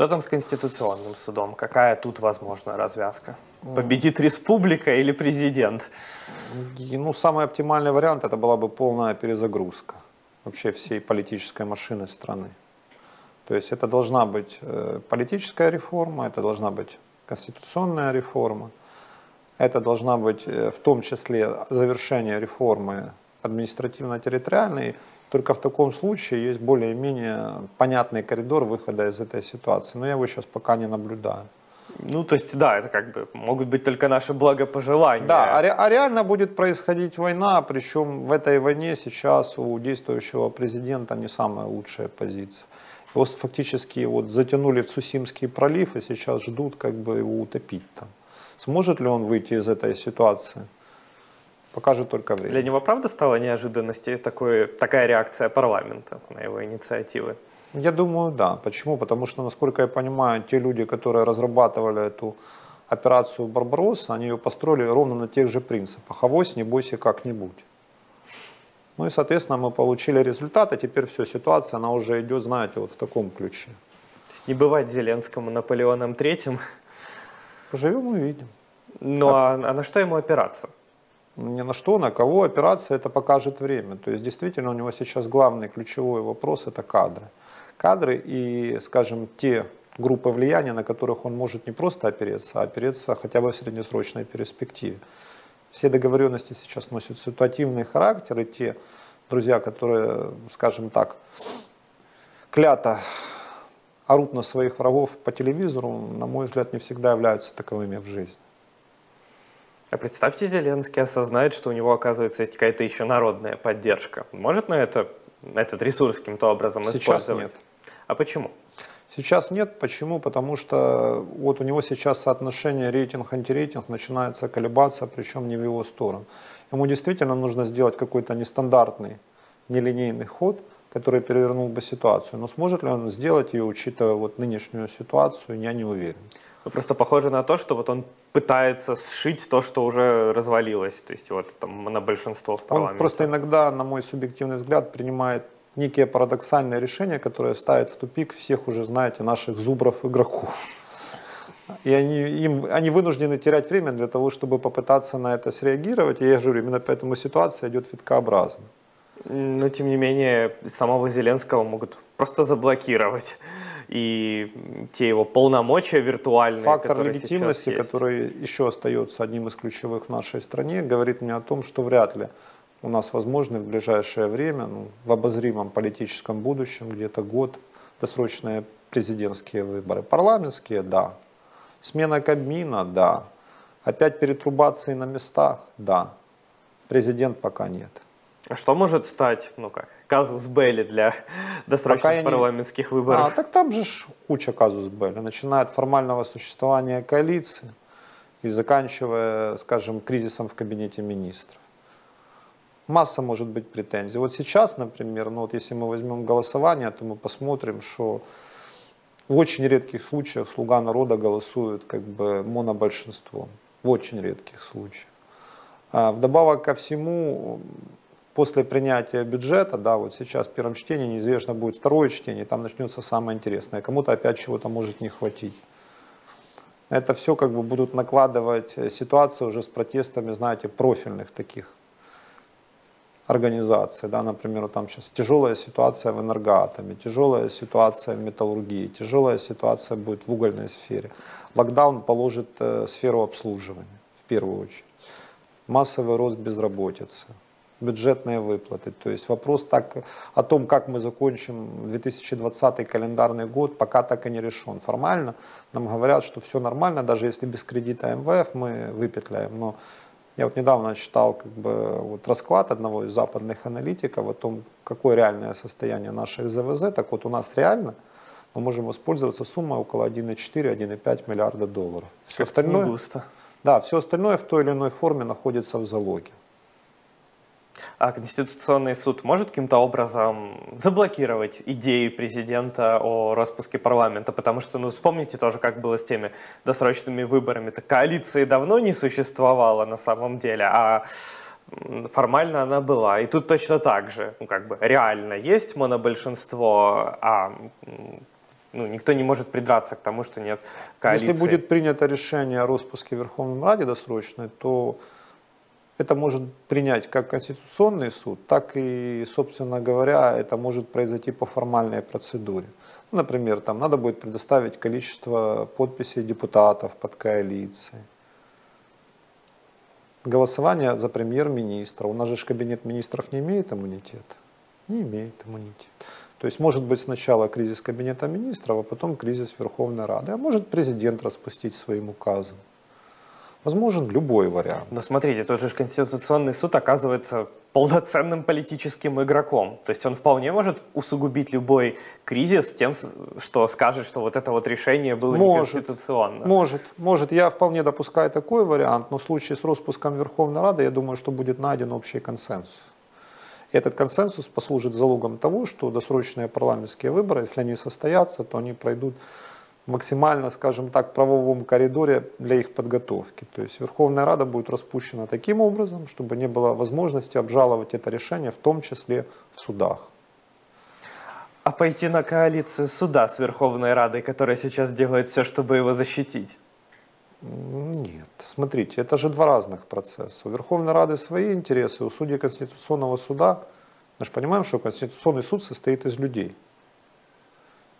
Что там с Конституционным судом? Какая тут возможна развязка? Победит республика или президент? Ну, самый оптимальный вариант — это была бы полная перезагрузка вообще всей политической машины страны. То есть это должна быть политическая реформа, это должна быть конституционная реформа, это должна быть в том числе завершение реформы административно-территориальной. Только в таком случае есть более-менее понятный коридор выхода из этой ситуации. Но я его сейчас пока не наблюдаю. Ну, то есть, да, это как бы могут быть только наши благопожелания. Да, реально будет происходить война, причем в этой войне сейчас у действующего президента не самая лучшая позиция. Его фактически вот затянули в Цусимский пролив и сейчас ждут, как бы его утопить там. Сможет ли он выйти из этой ситуации? Покажет только время. Для него, правда, стала неожиданностью такая реакция парламента на его инициативы? Я думаю, да. Почему? Потому что, насколько я понимаю, те люди, которые разрабатывали эту операцию «Барбаросса», они ее построили ровно на тех же принципах. Авось, не бойся, как-нибудь. Ну и, соответственно, мы получили результат, а теперь все, ситуация, она уже идет, знаете, вот в таком ключе. Не бывать Зеленскому Наполеоном III. Поживем, увидим. Ну а на что ему опираться? Ни на что, на кого опираться, это покажет время. То есть действительно у него сейчас главный ключевой вопрос — это кадры. Кадры и, скажем, те группы влияния, на которых он может не просто опереться, а опереться хотя бы в среднесрочной перспективе. Все договоренности сейчас носят ситуативный характер, и те друзья, которые, скажем так, клято орут на своих врагов по телевизору, на мой взгляд, не всегда являются таковыми в жизни. А представьте, Зеленский осознает, что у него, оказывается, есть какая-то еще народная поддержка. Может на этот ресурс каким-то образом использовать? Сейчас нет. А почему? Сейчас нет. Почему? Потому что вот у него сейчас соотношение рейтинг-антирейтинг начинается колебаться, причем не в его сторону. Ему действительно нужно сделать какой-то нестандартный, нелинейный ход, который перевернул бы ситуацию. Но сможет ли он сделать ее, учитывая вот нынешнюю ситуацию, я не уверен. Просто похоже на то, что вот он пытается сшить то, что уже развалилось, то есть вот там на большинство в парламенте. Он просто иногда, на мой субъективный взгляд, принимает некие парадоксальные решения, которые ставят в тупик всех уже, знаете, наших зубров-игроков. И они вынуждены терять время для того, чтобы попытаться на это среагировать. И я говорю, именно поэтому ситуация идет виткообразно. Но, тем не менее, самого Зеленского могут просто заблокировать. И те его полномочия виртуальные. Фактор легитимности, который еще остается одним из ключевых в нашей стране, говорит мне о том, что вряд ли у нас возможно в ближайшее время, ну, в обозримом политическом будущем, где-то год, досрочные президентские выборы. Парламентские – да. Смена Кабмина – да. Опять перетрубации на местах – да. Президент пока нет. А что может стать, ну как, казус белли для досрочных парламентских выборов? А, так там же куча казус белли, начиная от формального существования коалиции и заканчивая, скажем, кризисом в кабинете министров. Масса может быть претензий. Вот сейчас, например, ну вот если мы возьмем голосование, то мы посмотрим, что в очень редких случаях «Слуга народа» голосует как бы монобольшинством. В очень редких случаях. А вдобавок ко всему... После принятия бюджета, да, вот сейчас в первом чтении, неизбежно будет второе чтение, там начнется самое интересное. Кому-то опять чего-то может не хватить. Это все как бы будут накладывать ситуацию уже с протестами, знаете, профильных таких организаций. Да, например, там сейчас тяжелая ситуация в энергоатоме, тяжелая ситуация в металлургии, тяжелая ситуация будет в угольной сфере. Локдаун положит сферу обслуживания в первую очередь. Массовый рост безработицы. Бюджетные выплаты. То есть вопрос о том, как мы закончим 2020 календарный год, пока так и не решен. Формально нам говорят, что все нормально, даже если без кредита МВФ мы выпетляем. Но я вот недавно читал как бы, вот расклад одного из западных аналитиков о том, какое реальное состояние наших ЗВЗ. Так вот у нас реально мы можем воспользоваться суммой около 1,4-1,5 миллиарда долларов. Все остальное, да, все остальное в той или иной форме находится в залоге. А Конституционный суд может каким-то образом заблокировать идеи президента о распуске парламента? Потому что, ну, вспомните тоже, как было с теми досрочными выборами. Так коалиции давно не существовало на самом деле, а формально она была. И тут точно так же. Ну, как бы реально есть монобольшинство, а Ну, никто не может придраться к тому, что нет коалиции. Если будет принято решение о распуске Верховной Рады досрочной, то это может принять как Конституционный суд, так и, собственно говоря, это может произойти по формальной процедуре. Ну, например, там надо будет предоставить количество подписей депутатов под коалицией. Голосование за премьер-министра. У нас же кабинет министров не имеет иммунитета. Не имеет иммунитета. То есть может быть сначала кризис кабинета министров, а потом кризис Верховной Рады. А может президент распустить своим указом. Возможен любой вариант. Но смотрите, тот же Конституционный суд оказывается полноценным политическим игроком. То есть он вполне может усугубить любой кризис тем, что скажет, что вот это вот решение было неконституционно. Может. Я вполне допускаю такой вариант, но в случае с распуском Верховной Рады, я думаю, что будет найден общий консенсус. И этот консенсус послужит залогом того, что досрочные парламентские выборы, если они состоятся, то они пройдут максимально, скажем так, в правовом коридоре для их подготовки. То есть Верховная Рада будет распущена таким образом, чтобы не было возможности обжаловать это решение, в том числе в судах. А пойти на коалицию суда с Верховной Радой, которая сейчас делает все, чтобы его защитить? Нет, смотрите, это же два разных процесса. У Верховной Рады свои интересы, у судей Конституционного суда, мы же понимаем, что Конституционный суд состоит из людей.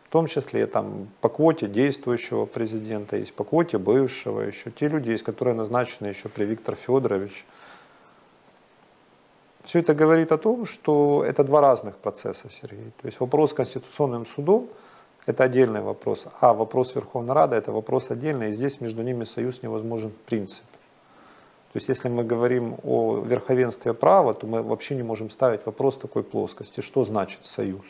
В том числе там, по квоте действующего президента есть, по квоте бывшего еще, те люди есть, которые назначены еще при Викторе Федоровиче. Все это говорит о том, что это два разных процесса, Сергей. То есть вопрос с Конституционным судом – это отдельный вопрос, а вопрос Верховной Рады – это вопрос отдельный, и здесь между ними союз невозможен в принципе. То есть если мы говорим о верховенстве права, то мы вообще не можем ставить вопрос такой плоскости, что значит союз.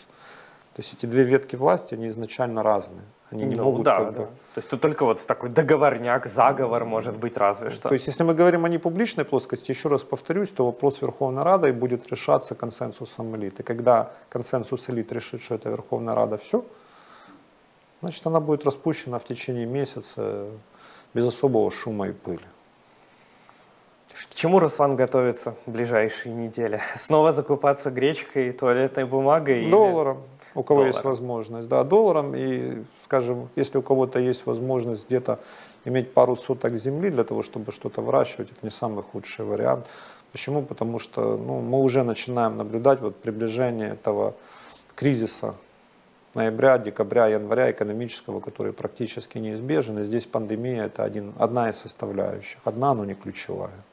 То есть эти две ветки власти, они изначально разные. Они не могут... Да. То есть тут только вот такой договорняк, заговор может быть разве что. То есть если мы говорим о непубличной плоскости, еще раз повторюсь, то вопрос Верховной Рады будет решаться консенсусом элит. И когда консенсус элит решит, что это Верховная Рада все, значит она будет распущена в течение месяца без особого шума и пыли. К чему Руслан готовится в ближайшие недели? Снова закупаться гречкой, туалетной бумагой? Долларом. Или... У кого есть возможность, да, долларом, и, скажем, если у кого-то есть возможность где-то иметь пару соток земли для того, чтобы что-то выращивать, это не самый худший вариант. Почему? Потому что мы уже начинаем наблюдать вот приближение этого кризиса ноября, декабря, января экономического, который практически неизбежен, и здесь пандемия – это одна из составляющих, одна, но не ключевая.